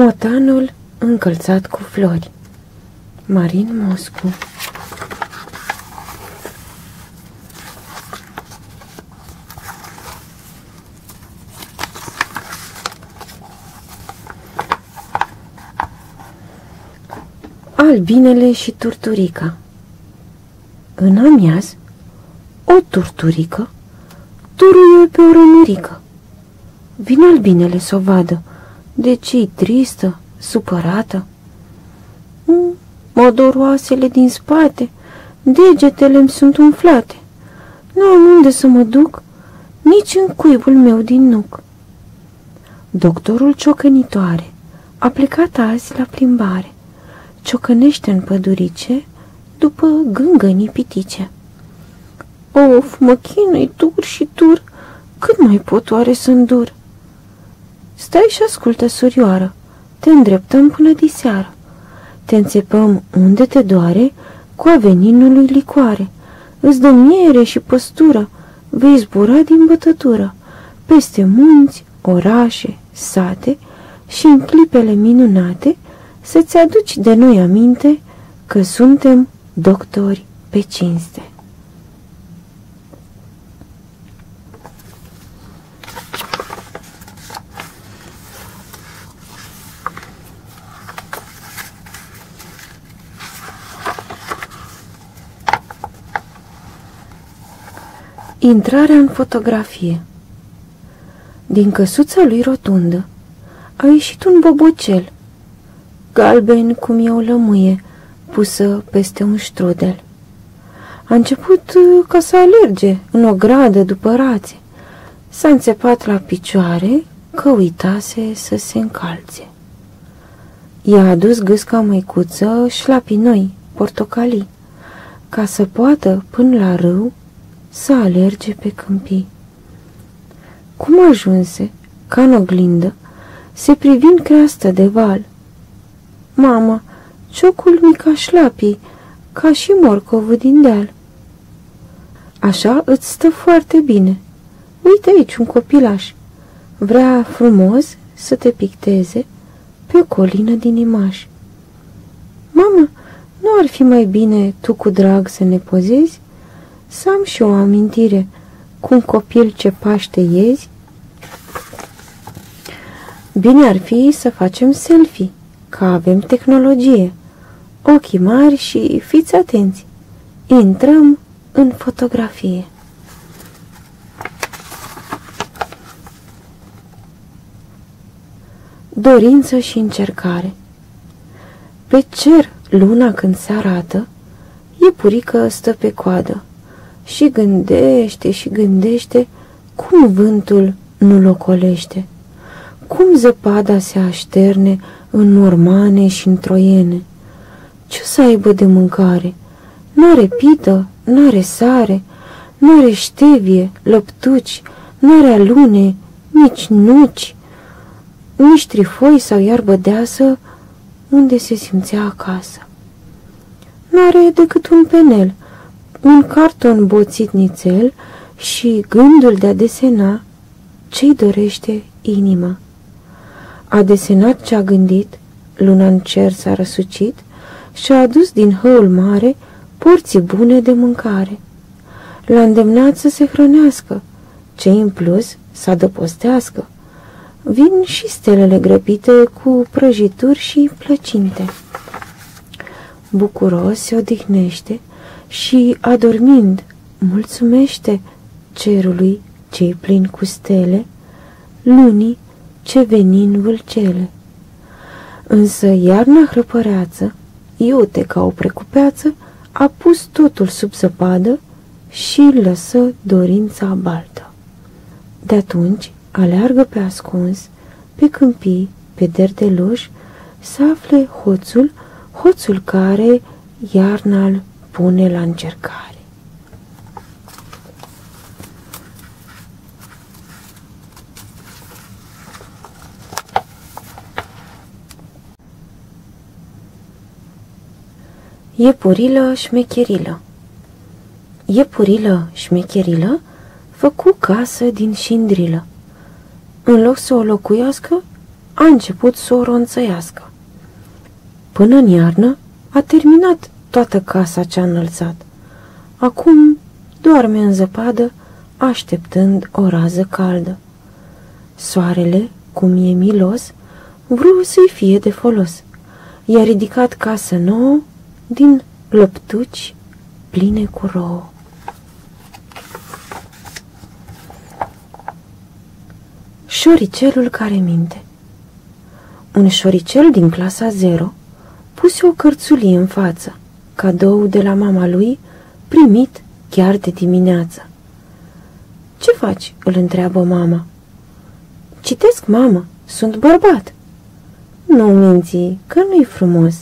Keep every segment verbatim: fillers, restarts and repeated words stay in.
Motanul încălțat cu flori. Marin Moscu. Albinele și turturica. În amiaz, o turturică turuie pe o rămurică. Vin albinele s-o vadă, de ce-i tristă, supărată. Odoroasele din spate, degetele-mi sunt umflate. Nu am unde să mă duc, nici în cuibul meu din nuc. Doctorul ciocănitoare a plecat azi la plimbare. Ciocănește în pădurice după gângănii pitice. Of, mă chinui tur și tur, cât mai pot oare să îndur? Stai și ascultă, surioară, te îndreptăm până diseară. Te înțepăm unde te doare cu aveninului licoare. Îți dă miere și păstură, vei zbura din bătătură, peste munți, orașe, sate și în clipele minunate să-ți aduci de noi aminte că suntem doctori pe cinste. Intrarea în fotografie. Din căsuța lui rotundă a ieșit un bobocel, galben cum e o lămâie pusă peste un ștrudel. A început ca să alerge în o gradă după rațe. S-a înțepat la picioare că uitase să se încalțe. I-a adus gâsca măicuță șlapinoi, portocalii, ca să poată până la râu să alerge pe câmpii. Cum ajunse, ca în oglindă, se privi în creastă de val. Mama, ciocul mi ca șlapii, ca și morcovul din deal. Așa îți stă foarte bine. Uite aici un copilaș. Vrea frumos să te picteze pe o colină din Imaș. Mama, nu ar fi mai bine tu cu drag să ne pozezi? Să am și o amintire cu un copil ce paște iezi? Bine ar fi să facem selfie, că avem tehnologie. Ochii mari și fiți atenți. Intrăm în fotografie. Dorință și încercare. Pe cer, luna când se arată, iepurică stă pe coadă și gândește și gândește cum vântul nu-l ocolește, cum zăpada se așterne în ormane și în troiene. Ce să aibă de mâncare? N-are pită, n-are sare, n-are ștevie, lăptuci, n-are alune, nici nuci, nici trifoi sau iarbă deasă unde se simțea acasă. N-are decât un penel, un carton boțit nițel și gândul de a desena ce-i dorește inima. A desenat ce-a gândit, luna în cer s-a răsucit și-a adus din hăul mare porții bune de mâncare. L-a îndemnat să se hrănească, cei în plus să adăpostească. Vin și stelele grăbite cu prăjituri și plăcinte. Bucuros se odihnește și, adormind, mulțumește cerului ce-i plin cu stele, lunii ce venin vâlcele. Însă iarna hrăpăreață, iute ca o precupeață, a pus totul sub zăpadă și lăsă dorința baltă. De atunci aleargă pe ascuns, pe câmpii, pe derdeluși, să afle hoțul, hoțul care iarna-l pune la încercare. Iepurilă șmecherilă. Iepurilă șmecherilă făcu casă din șindrilă. În loc să o locuiască, a început să o ronțăiască. Până în iarnă a terminat toată casa ce-a înălțat. Acum doarme în zăpadă, așteptând o rază caldă. Soarele, cum e milos, vreau să-i fie de folos. I-a ridicat casă nouă din lăptuci pline cu rouă. Șoricelul care minte. Un șoricel din clasa zero puse o cărțulie în față, cadou de la mama lui, primit chiar de dimineață. "Ce faci?" îl întreabă mama. "Citesc, mamă, sunt bărbat." "Nu minți, că nu-i frumos.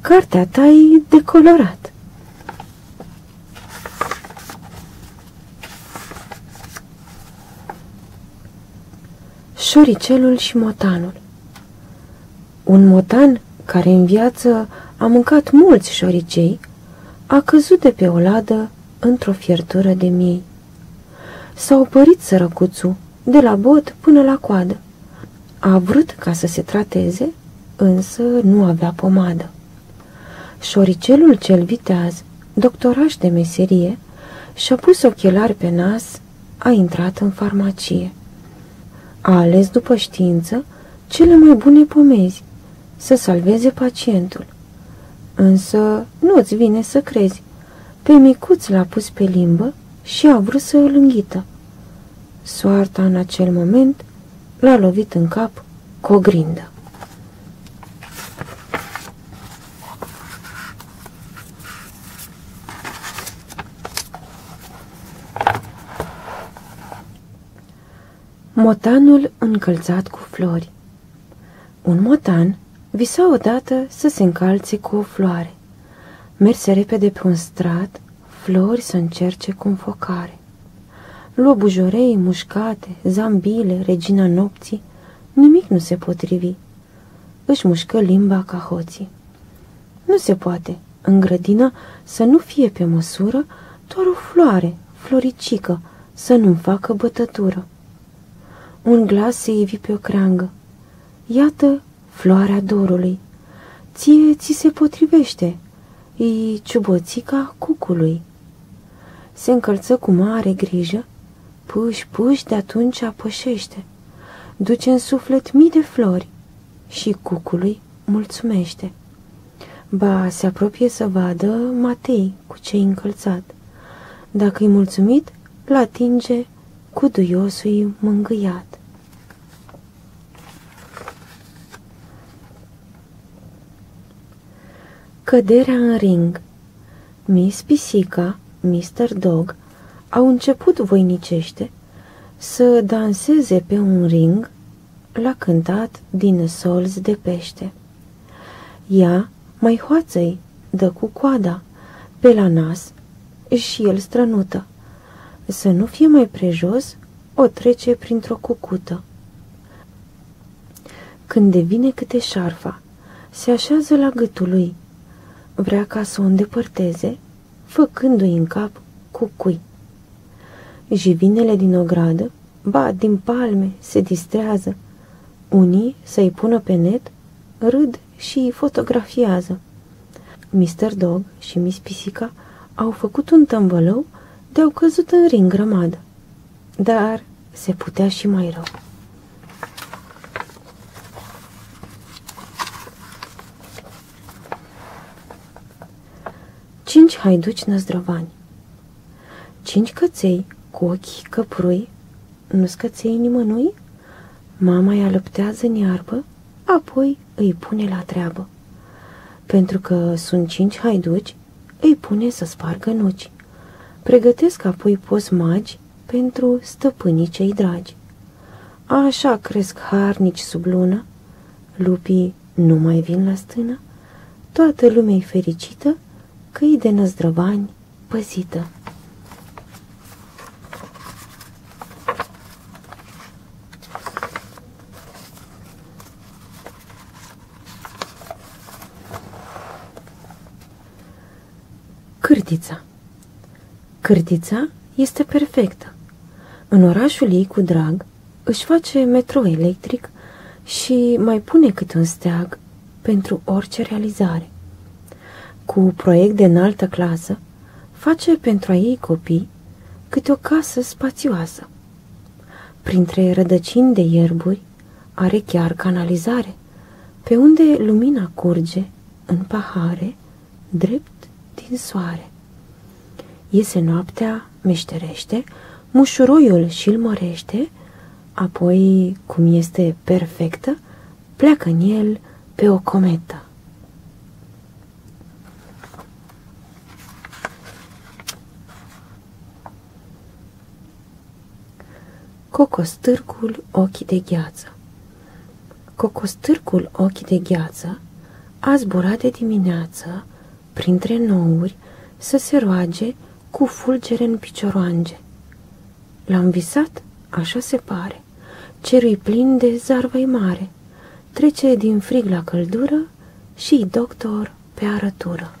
Cartea ta e decolorat." Șoricelul și motanul. Un motan, care în viață a mâncat mulți șoricei, a căzut de pe o ladă într-o fiertură de miei. S-a opărit sărăcuțul, de la bot până la coadă. A vrut ca să se trateze, însă nu avea pomadă. Șoricelul cel viteaz, doctoraș de meserie, și-a pus ochelari pe nas, a intrat în farmacie. A ales după știință cele mai bune pomezi, să salveze pacientul. Însă nu-ți vine să crezi, pe micuț l-a pus pe limbă și a vrut să îl înghită. Soarta în acel moment l-a lovit în cap cu o grindă. Motanul încălțat cu flori. Un motan visa odată să se încalțe cu o floare. Merse repede pe un strat, flori să încerce cu înfocare. Luă bujorei, mușcate, zambile, regina nopții, nimic nu se potrivi. Își mușcă limba ca hoții. Nu se poate, în grădină, să nu fie pe măsură doar o floare, floricică, să nu-mi facă bătătură. Un glas se ivi pe o creangă. "Iată floarea dorului. Ție ți se potrivește. E ciuboțica cucului." Se încălță cu mare grijă, puși, puși, de atunci apășește. Duce în suflet mii de flori și cucului mulțumește. Ba, se apropie să vadă Matei cu ce-i încălțat. Dacă îi mulțumit, l-atinge cu duiosul mângâiat. Căderea în ring. Miss Pisica, mister Dog, au început voinicește să danseze pe un ring la cântat din solzi de pește. Ea mai hoață-i, dă cu coada pe la nas și el strănută. Să nu fie mai prejos, o trece printr-o cucută. Când devine câte șarfa, se așează la gâtul lui. Vrea ca să o îndepărteze, făcându-i în cap cucui. Jivinele din ogradă, ba, din palme, se distrează. Unii să-i pună pe net, râd și îi fotografiază. mister Dog și Miss Pisica au făcut un tămbălău de-au căzut în ring grămadă. Dar se putea și mai rău. Cinci haiduci năzdrăvani. Cinci căței cu ochii căprui, nu-s căței nimănui? Mama îi alăptează în iarbă, apoi îi pune la treabă. Pentru că sunt cinci haiduci, îi pune să spargă nuci. Pregătesc apoi poți magi pentru stăpânii cei dragi. Așa cresc harnici sub lună, lupii nu mai vin la stână, toată lumea-i fericită, că-i de năzdrăvani păzită. Cârtița. Cârtița este perfectă. În orașul ei cu drag își face metrou electric și mai pune câte un steag pentru orice realizare. Cu proiect de înaltă clasă, face pentru a ei copii câte o casă spațioasă. Printre rădăcini de ierburi are chiar canalizare, pe unde lumina curge în pahare, drept din soare. Iese noaptea, meșterește, mușuroiul și-l mărește, apoi, cum este perfectă, pleacă în el pe o cometă. Cocostârcul ochii de gheață. Cocostârcul ochii de gheață a zburat de dimineață printre nouri să se roage cu fulgere în picioroange. L-am visat, așa se pare, cerul plin de zarvă mare, trece din frig la căldură și doctor pe arătură.